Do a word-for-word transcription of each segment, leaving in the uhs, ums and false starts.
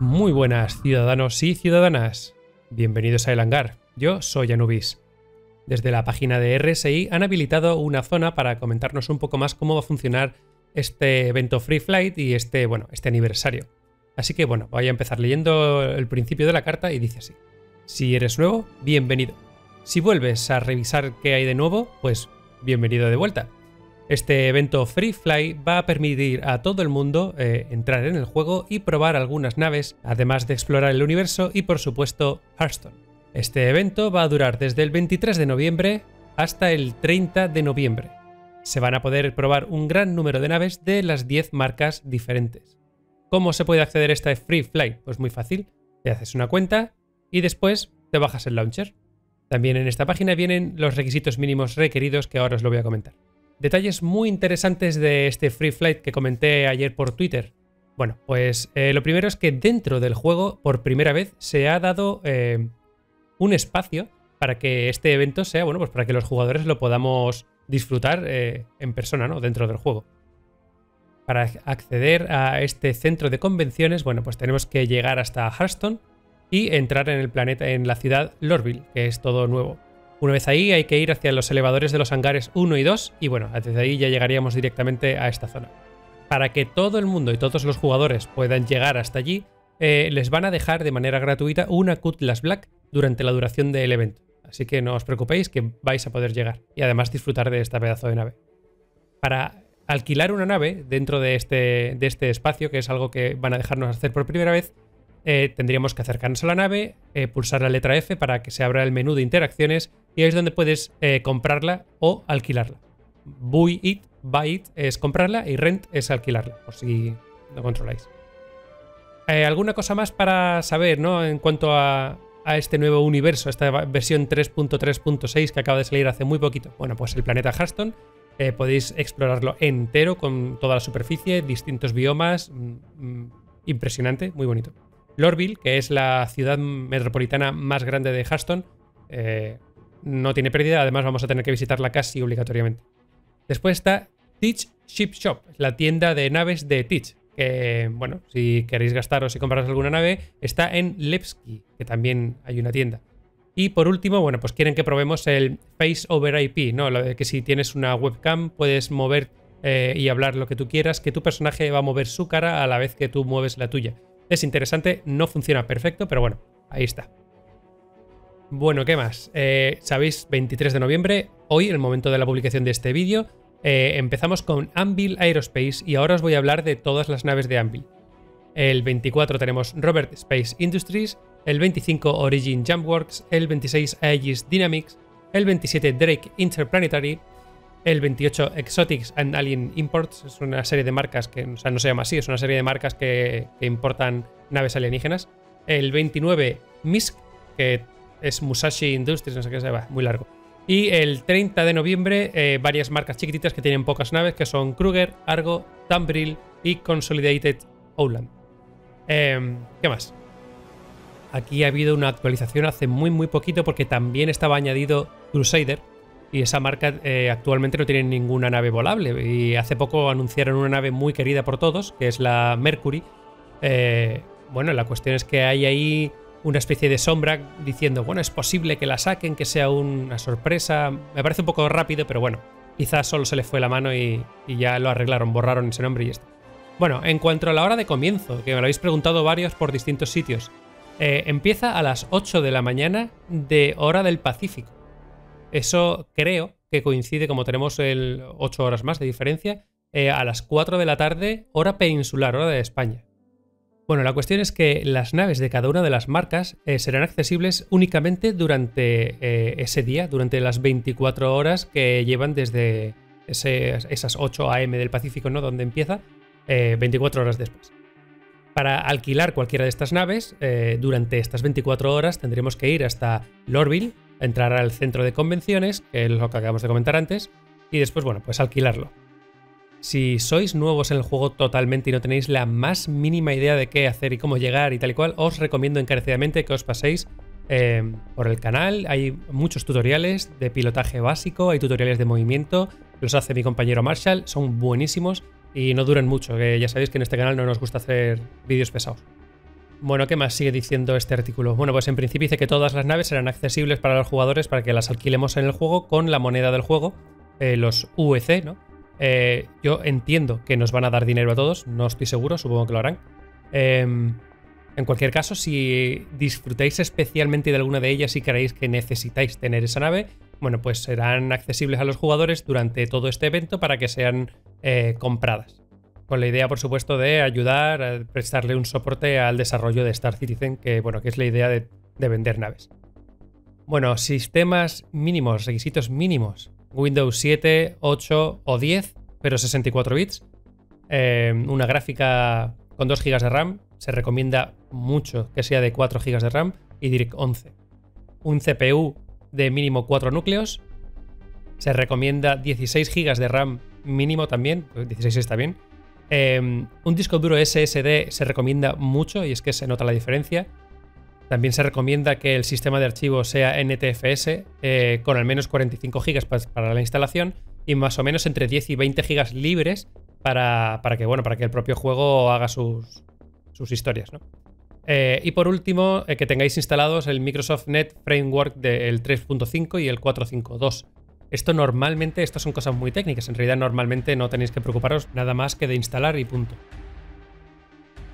Muy buenas ciudadanos y ciudadanas, bienvenidos a El Hangar, yo soy Anubis. Desde la página de R S I han habilitado una zona para comentarnos un poco más cómo va a funcionar este evento Free Flight y este, bueno, este aniversario. Así que bueno, voy a empezar leyendo el principio de la carta y dice así. Si eres nuevo, bienvenido. Si vuelves a revisar qué hay de nuevo, pues bienvenido de vuelta. Este evento Free Fly va a permitir a todo el mundo eh, entrar en el juego y probar algunas naves, además de explorar el universo y por supuesto Hurston. Este evento va a durar desde el veintitrés de noviembre hasta el treinta de noviembre. Se van a poder probar un gran número de naves de las diez marcas diferentes. ¿Cómo se puede acceder a esta Free Fly? Pues muy fácil, te haces una cuenta y después te bajas el launcher. También en esta página vienen los requisitos mínimos requeridos que ahora os lo voy a comentar. Detalles muy interesantes de este Free Flight que comenté ayer por Twitter. Bueno, pues eh, lo primero es que dentro del juego, por primera vez, se ha dado eh, un espacio para que este evento sea, bueno, pues para que los jugadores lo podamos disfrutar eh, en persona, ¿no? Dentro del juego. Para acceder a este centro de convenciones, bueno, pues tenemos que llegar hasta Hurston y entrar en el planeta, en la ciudad Lorville, que es todo nuevo. Una vez ahí hay que ir hacia los elevadores de los hangares uno y dos y bueno, desde ahí ya llegaríamos directamente a esta zona. Para que todo el mundo y todos los jugadores puedan llegar hasta allí, eh, les van a dejar de manera gratuita una Cutlass Black durante la duración del evento. Así que no os preocupéis que vais a poder llegar y además disfrutar de esta pedazo de nave. Para alquilar una nave dentro de este, de este espacio, que es algo que van a dejarnos hacer por primera vez, Eh, tendríamos que acercarnos a la nave, eh, pulsar la letra F para que se abra el menú de interacciones y ahí es donde puedes eh, comprarla o alquilarla. Buy it, buy it es comprarla y rent es alquilarla, por si no controláis. Eh, alguna cosa más para saber, ¿no? En cuanto a, a este nuevo universo, esta versión tres punto tres punto seis que acaba de salir hace muy poquito. Bueno, pues el planeta Hurston eh, podéis explorarlo entero con toda la superficie, distintos biomas, mmm, impresionante, muy bonito. Lorville, que es la ciudad metropolitana más grande de Hurston, eh, no tiene pérdida, además vamos a tener que visitarla casi obligatoriamente. Después está Teach Ship Shop, la tienda de naves de Teach, que bueno, si queréis gastaros y compraros alguna nave, está en Levski, que también hay una tienda. Y por último, bueno, pues quieren que probemos el Face over I P, ¿no? Lo de que si tienes una webcam puedes mover eh, y hablar lo que tú quieras, que tu personaje va a mover su cara a la vez que tú mueves la tuya. Es interesante, no funciona perfecto, pero bueno, ahí está. Bueno, ¿qué más? Eh, Sabéis, veintitrés de noviembre, hoy, el momento de la publicación de este vídeo, eh, empezamos con Anvil Aerospace y ahora os voy a hablar de todas las naves de Anvil. El veinticuatro tenemos Robert Space Industries, el veinticinco Origin Jumpworks, el veintiséis Aegis Dynamics, el veintisiete Drake Interplanetary, el veintiocho Exotics and Alien Imports, es una serie de marcas que, o sea, no se llama así, es una serie de marcas que, que importan naves alienígenas. El veintinueve M I S C, que es Musashi Industries, no sé qué se llama, muy largo. Y el treinta de noviembre, eh, varias marcas chiquititas que tienen pocas naves, que son Kruger, Argo, Tumbril y Consolidated Outland. Eh, ¿Qué más? Aquí ha habido una actualización hace muy muy poquito porque también estaba añadido Crusader. Y esa marca eh, actualmente no tiene ninguna nave volable. Y hace poco anunciaron una nave muy querida por todos, que es la Mercury. Eh, bueno, la cuestión es que hay ahí una especie de sombra diciendo, bueno, es posible que la saquen, que sea una sorpresa. Me parece un poco rápido, pero bueno, quizás solo se les fue la mano y, y ya lo arreglaron, borraron ese nombre y esto. Bueno, en cuanto a la hora de comienzo, que me lo habéis preguntado varios por distintos sitios, eh, empieza a las ocho de la mañana de hora del Pacífico. Eso creo que coincide, como tenemos el ocho horas más de diferencia, eh, a las cuatro de la tarde, hora peninsular, hora de España. Bueno, la cuestión es que las naves de cada una de las marcas eh, serán accesibles únicamente durante eh, ese día, durante las veinticuatro horas que llevan desde ese, esas ocho a eme del Pacífico, ¿no? Donde empieza, eh, veinticuatro horas después. Para alquilar cualquiera de estas naves, eh, durante estas veinticuatro horas tendremos que ir hasta Lorville, entrar al centro de convenciones, que es lo que acabamos de comentar antes, y después, bueno, pues alquilarlo. Si sois nuevos en el juego totalmente y no tenéis la más mínima idea de qué hacer y cómo llegar y tal y cual, os recomiendo encarecidamente que os paséis eh, por el canal. Hay muchos tutoriales de pilotaje básico, hay tutoriales de movimiento, los hace mi compañero Marshall, son buenísimos y no duran mucho, que ya sabéis que en este canal no nos gusta hacer vídeos pesados. Bueno, ¿qué más sigue diciendo este artículo? Bueno, pues en principio dice que todas las naves serán accesibles para los jugadores para que las alquilemos en el juego con la moneda del juego, eh, los U E C, ¿no? Eh, yo entiendo que nos van a dar dinero a todos, no estoy seguro, supongo que lo harán. Eh, en cualquier caso, si disfrutáis especialmente de alguna de ellas y creéis que necesitáis tener esa nave, bueno, pues serán accesibles a los jugadores durante todo este evento para que sean eh, compradas. Con la idea, por supuesto, de ayudar a prestarle un soporte al desarrollo de Star Citizen, que, bueno, que es la idea de, de vender naves. Bueno, sistemas mínimos, requisitos mínimos. Windows siete, ocho o diez, pero sesenta y cuatro bits. Eh, una gráfica con dos gigas de RAM. Se recomienda mucho que sea de cuatro gigas de RAM y DirectX once. Un C P U de mínimo cuatro núcleos. Se recomienda dieciséis gigas de RAM mínimo también. dieciséis está bien. Eh, un disco duro S S D se recomienda mucho y es que se nota la diferencia. También se recomienda que el sistema de archivos sea N T F S eh, con al menos cuarenta y cinco gigas pa para la instalación y más o menos entre diez y veinte gigas libres para, para, que, bueno, para que el propio juego haga sus, sus historias, ¿no? Eh, y por último, eh, que tengáis instalados el Microsoft Net Framework del tres punto cinco y el cuatro punto cinco punto dos. Esto normalmente, estas son cosas muy técnicas, en realidad normalmente no tenéis que preocuparos nada más que de instalar y punto.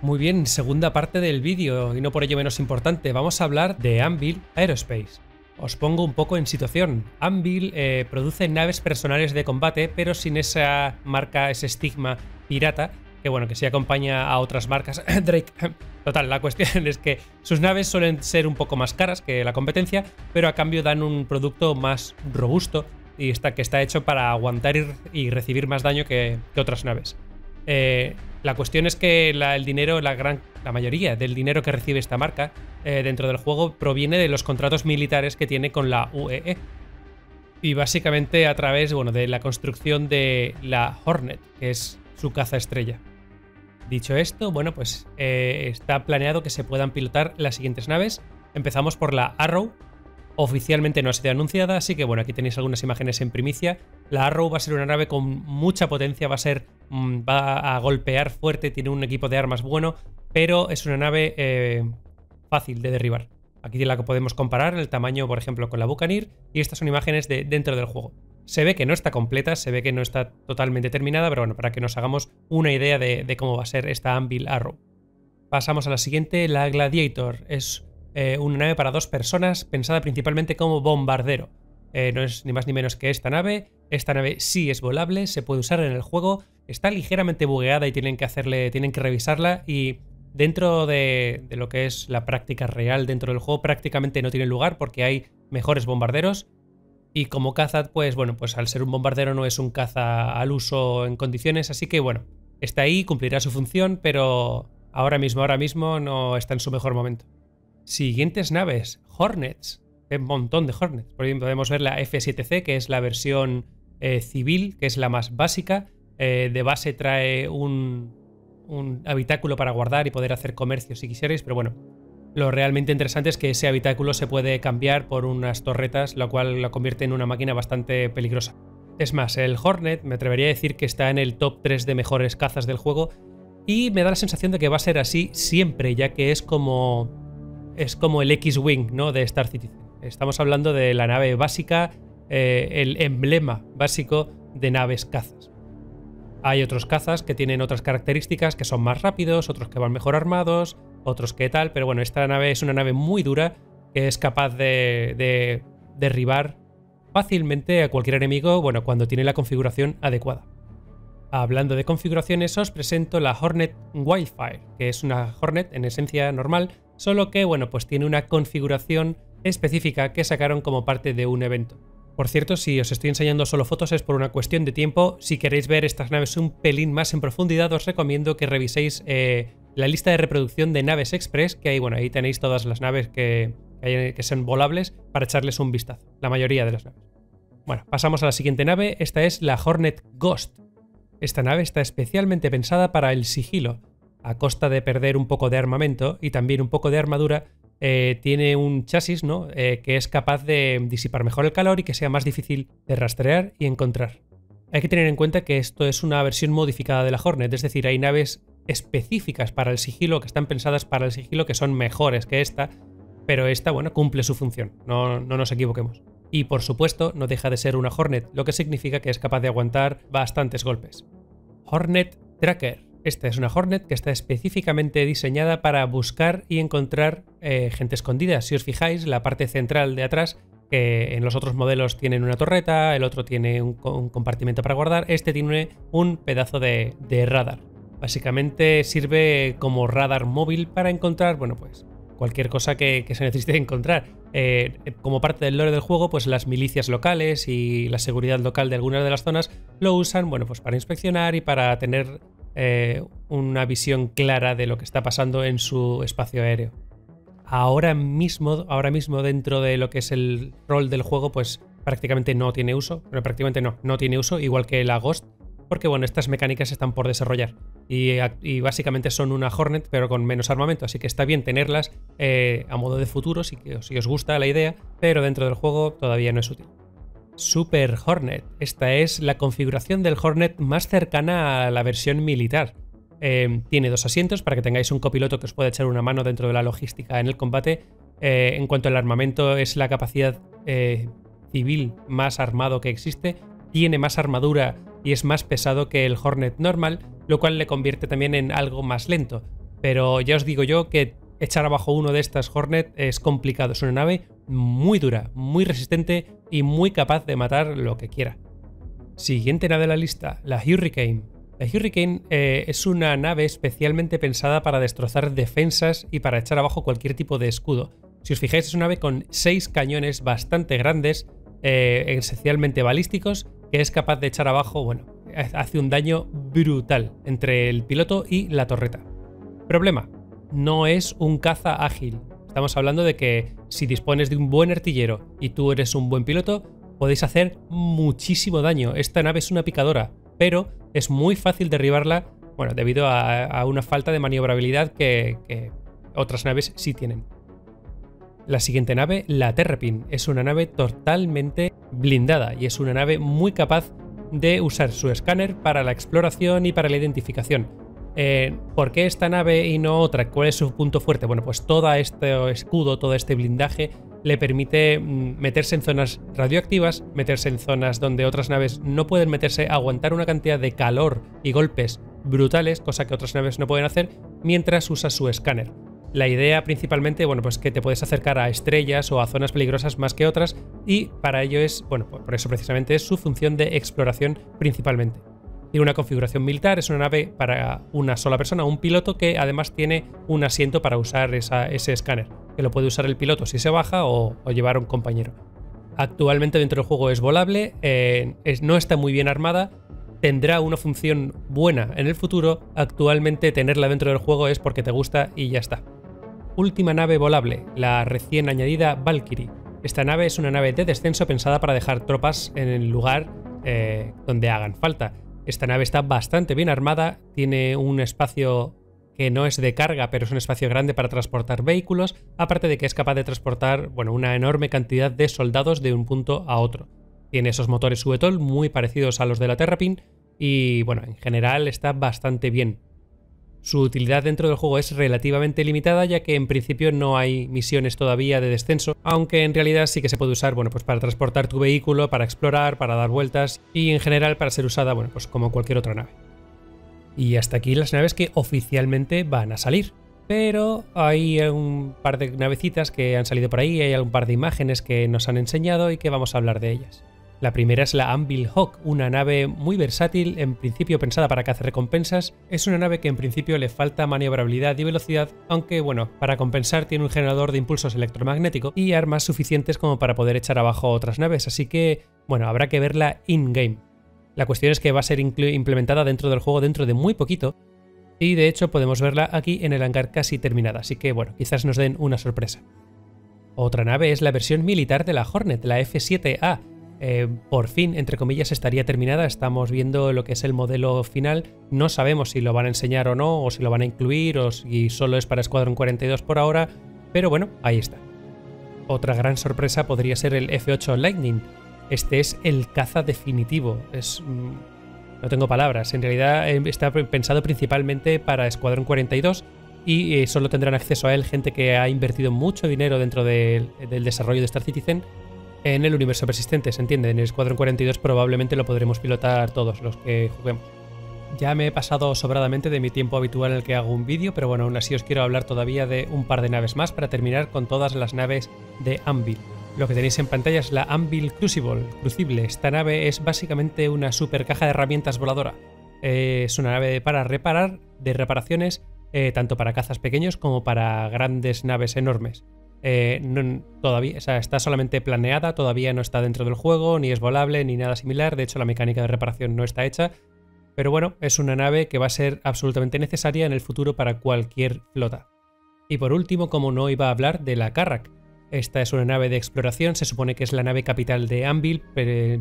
Muy bien, segunda parte del vídeo y no por ello menos importante, vamos a hablar de Anvil Aerospace. Os pongo un poco en situación. Anvil eh, produce naves personales de combate, pero sin esa marca, ese estigma pirata, que bueno, que sí acompaña a otras marcas. Drake. Total, la cuestión es que sus naves suelen ser un poco más caras que la competencia, pero a cambio dan un producto más robusto, y está, que está hecho para aguantar y, y recibir más daño que, que otras naves. Eh, la cuestión es que la, el dinero, la, gran, la mayoría del dinero que recibe esta marca eh, dentro del juego proviene de los contratos militares que tiene con la U E E. Y básicamente a través bueno, de la construcción de la Hornet, que es su caza estrella. Dicho esto, bueno, pues eh, está planeado que se puedan pilotar las siguientes naves. Empezamos por la Arrow. Oficialmente no ha sido anunciada, así que bueno, aquí tenéis algunas imágenes en primicia. La Arrow va a ser una nave con mucha potencia, va a ser, mmm, va a golpear fuerte, tiene un equipo de armas bueno, pero es una nave eh, fácil de derribar. Aquí la que podemos comparar, el tamaño, por ejemplo, con la Buccaneer, y estas son imágenes de dentro del juego. Se ve que no está completa, se ve que no está totalmente terminada, pero bueno, para que nos hagamos una idea de, de cómo va a ser esta Anvil Arrow. Pasamos a la siguiente, la Gladiator. Es eh, una nave para dos personas, pensada principalmente como bombardero. Eh, no es ni más ni menos que esta nave. Esta nave sí es volable, se puede usar en el juego, está ligeramente bugueada y tienen que, hacerle, tienen que revisarla, y dentro de, de lo que es la práctica real dentro del juego prácticamente no tiene lugar porque hay mejores bombarderos. Y como caza, pues bueno, pues al ser un bombardero no es un caza al uso en condiciones, así que bueno, está ahí, cumplirá su función, pero ahora mismo, ahora mismo no está en su mejor momento. Siguientes naves, Hornets, un montón de Hornets. Por ejemplo, podemos ver la F siete C, que es la versión eh, civil, que es la más básica. Eh, de base trae un, un habitáculo para guardar y poder hacer comercio si quisierais, pero bueno. Lo realmente interesante es que ese habitáculo se puede cambiar por unas torretas, lo cual la convierte en una máquina bastante peligrosa. Es más, el Hornet me atrevería a decir que está en el top tres de mejores cazas del juego, y me da la sensación de que va a ser así siempre, ya que es como, es como el X-Wing, ¿no?, de Star Citizen. Estamos hablando de la nave básica, eh, el emblema básico de naves cazas. Hay otros cazas que tienen otras características, que son más rápidos, otros que van mejor armados, otros que tal, pero bueno, esta nave es una nave muy dura que es capaz de, de derribar fácilmente a cualquier enemigo, bueno, cuando tiene la configuración adecuada. Hablando de configuraciones, os presento la Hornet Wildfire, que es una Hornet en esencia normal, solo que, bueno, pues tiene una configuración específica que sacaron como parte de un evento. Por cierto, si os estoy enseñando solo fotos es por una cuestión de tiempo. Si queréis ver estas naves un pelín más en profundidad, os recomiendo que reviséis eh, la lista de reproducción de naves express, que ahí, bueno, ahí tenéis todas las naves que, que son volables para echarles un vistazo, la mayoría de las naves. Bueno, pasamos a la siguiente nave, esta es la Hornet Ghost. Esta nave está especialmente pensada para el sigilo, a costa de perder un poco de armamento y también un poco de armadura. Eh, tiene un chasis, ¿no?, eh, que es capaz de disipar mejor el calor y que sea más difícil de rastrear y encontrar. Hay que tener en cuenta que esto es una versión modificada de la Hornet, es decir, hay naves específicas para el sigilo, que están pensadas para el sigilo, que son mejores que esta, pero esta, bueno, cumple su función, no, no nos equivoquemos. Y por supuesto, no deja de ser una Hornet, lo que significa que es capaz de aguantar bastantes golpes. Hornet Tracker. Esta es una Hornet que está específicamente diseñada para buscar y encontrar eh, gente escondida. Si os fijáis, la parte central de atrás, que en los otros modelos tienen una torreta, el otro tiene un, un compartimento para guardar, este tiene un pedazo de, de radar. Básicamente sirve como radar móvil para encontrar, bueno, pues cualquier cosa que, que se necesite encontrar. Eh, como parte del lore del juego, pues las milicias locales y la seguridad local de algunas de las zonas lo usan, bueno, pues para inspeccionar y para tener Eh, una visión clara de lo que está pasando en su espacio aéreo. Ahora mismo, ahora mismo dentro de lo que es el rol del juego, pues prácticamente no tiene uso. Bueno, prácticamente no, no tiene uso, igual que la Ghost, porque bueno, estas mecánicas están por desarrollar. Y, y básicamente son una Hornet, pero con menos armamento, así que está bien tenerlas eh, a modo de futuro, si, si os gusta la idea, pero dentro del juego todavía no es útil. Super Hornet. Esta es la configuración del Hornet más cercana a la versión militar. Eh, tiene dos asientos para que tengáis un copiloto que os pueda echar una mano dentro de la logística en el combate. Eh, en cuanto al armamento, es la capacidad eh, civil más armado que existe. Tiene más armadura y es más pesado que el Hornet normal, lo cual le convierte también en algo más lento. Pero ya os digo yo que echar abajo uno de estas Hornet es complicado. Es una nave muy dura, muy resistente y muy capaz de matar lo que quiera. Siguiente nave de la lista, la Hurricane. La Hurricane eh, es una nave especialmente pensada para destrozar defensas y para echar abajo cualquier tipo de escudo. Si os fijáis, es una nave con seis cañones bastante grandes, eh, esencialmente balísticos, que es capaz de echar abajo, bueno, hace un daño brutal entre el piloto y la torreta. Problema, no es un caza ágil. Estamos hablando de que si dispones de un buen artillero y tú eres un buen piloto, podéis hacer muchísimo daño. Esta nave es una picadora, pero es muy fácil derribarla, bueno, debido a, a una falta de maniobrabilidad que, que otras naves sí tienen. La siguiente nave, la Terrapin, es una nave totalmente blindada y es una nave muy capaz de usar su escáner para la exploración y para la identificación. Eh, ¿Por qué esta nave y no otra? ¿Cuál es su punto fuerte? Bueno, pues todo este escudo, todo este blindaje le permite meterse en zonas radioactivas, meterse en zonas donde otras naves no pueden meterse, aguantar una cantidad de calor y golpes brutales, cosa que otras naves no pueden hacer, mientras usa su escáner. La idea principalmente, bueno, pues que te puedes acercar a estrellas o a zonas peligrosas más que otras, y para ello es, bueno, por eso precisamente es su función de exploración principalmente. Tiene una configuración militar, es una nave para una sola persona, un piloto que además tiene un asiento para usar esa, ese escáner, que lo puede usar el piloto si se baja o, o llevar a un compañero. Actualmente dentro del juego es volable, eh, es, no está muy bien armada, tendrá una función buena en el futuro, actualmente tenerla dentro del juego es porque te gusta y ya está. Última nave volable, la recién añadida Valkyrie. Esta nave es una nave de descenso pensada para dejar tropas en el lugar eh, donde hagan falta. Esta nave está bastante bien armada, tiene un espacio que no es de carga, pero es un espacio grande para transportar vehículos, aparte de que es capaz de transportar, bueno, una enorme cantidad de soldados de un punto a otro. Tiene esos motores V TOL muy parecidos a los de la Terrapin y, bueno, en general está bastante bien. Su utilidad dentro del juego es relativamente limitada, ya que en principio no hay misiones todavía de descenso, aunque en realidad sí que se puede usar, bueno, pues para transportar tu vehículo, para explorar, para dar vueltas y en general para ser usada, bueno, pues como cualquier otra nave. Y hasta aquí las naves que oficialmente van a salir, pero hay un par de navecitas que han salido por ahí, hay un par de imágenes que nos han enseñado y que vamos a hablar de ellas. La primera es la Anvil Hawk, una nave muy versátil, en principio pensada para cazarrecompensas. Es una nave que en principio le falta maniobrabilidad y velocidad, aunque bueno, para compensar tiene un generador de impulsos electromagnético y armas suficientes como para poder echar abajo otras naves, así que bueno, habrá que verla in-game. La cuestión es que va a ser implementada dentro del juego dentro de muy poquito y de hecho podemos verla aquí en el hangar casi terminada, así que bueno, quizás nos den una sorpresa. Otra nave es la versión militar de la Hornet, la F siete A. Eh, por fin, entre comillas, estaría terminada. Estamos viendo lo que es el modelo final. No sabemos si lo van a enseñar o no, o si lo van a incluir, o si solo es para Squadron cuarenta y dos por ahora, pero bueno, ahí está. Otra gran sorpresa podría ser el F ocho Lightning. Este es el caza definitivo. Es no tengo palabras. En realidad eh, está pensado principalmente para Squadron cuarenta y dos y eh, solo tendrán acceso a él gente que ha invertido mucho dinero dentro de, del desarrollo de Star Citizen en el universo persistente, ¿se entiende? En el Squadron cuarenta y dos probablemente lo podremos pilotar todos los que juguemos. Ya me he pasado sobradamente de mi tiempo habitual en el que hago un vídeo, pero bueno, aún así os quiero hablar todavía de un par de naves más para terminar con todas las naves de Anvil. Lo que tenéis en pantalla es la Anvil Crucible. Crucible. Esta nave es básicamente una super caja de herramientas voladora. Eh, es una nave para reparar, de reparaciones, eh, tanto para cazas pequeños como para grandes naves enormes. Eh, no, todavía, o sea, está solamente planeada, todavía no está dentro del juego, ni es volable, ni nada similar. De hecho, la mecánica de reparación no está hecha. Pero bueno, es una nave que va a ser absolutamente necesaria en el futuro para cualquier flota. Y por último, como no iba a hablar de la Carrack. Esta es una nave de exploración, se supone que es la nave capital de Anvil,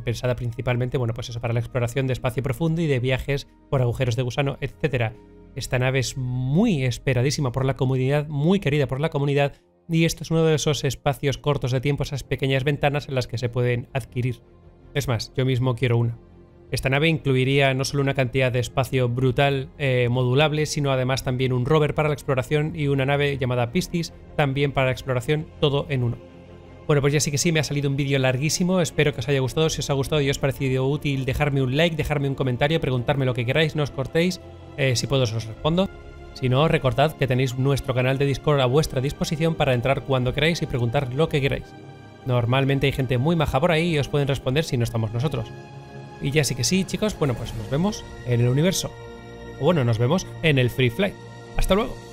pensada principalmente, bueno, pues eso, para la exploración de espacio profundo y de viajes por agujeros de gusano, etcétera. Esta nave es muy esperadísima por la comunidad, muy querida por la comunidad, y esto es uno de esos espacios cortos de tiempo, esas pequeñas ventanas en las que se pueden adquirir. Es más, yo mismo quiero una. Esta nave incluiría no solo una cantidad de espacio brutal eh, modulable, sino además también un rover para la exploración y una nave llamada Pistis también para la exploración, todo en uno. Bueno, pues ya sí que sí, me ha salido un vídeo larguísimo, espero que os haya gustado. Si os ha gustado y os ha parecido útil, dejarme un like, dejarme un comentario, preguntarme lo que queráis, no os cortéis, eh, si puedo os respondo. Si no, recordad que tenéis nuestro canal de Discord a vuestra disposición para entrar cuando queráis y preguntar lo que queráis. Normalmente hay gente muy maja por ahí y os pueden responder si no estamos nosotros. Y ya sí que sí, chicos, bueno, pues nos vemos en el universo. O bueno, nos vemos en el Free Flight. ¡Hasta luego!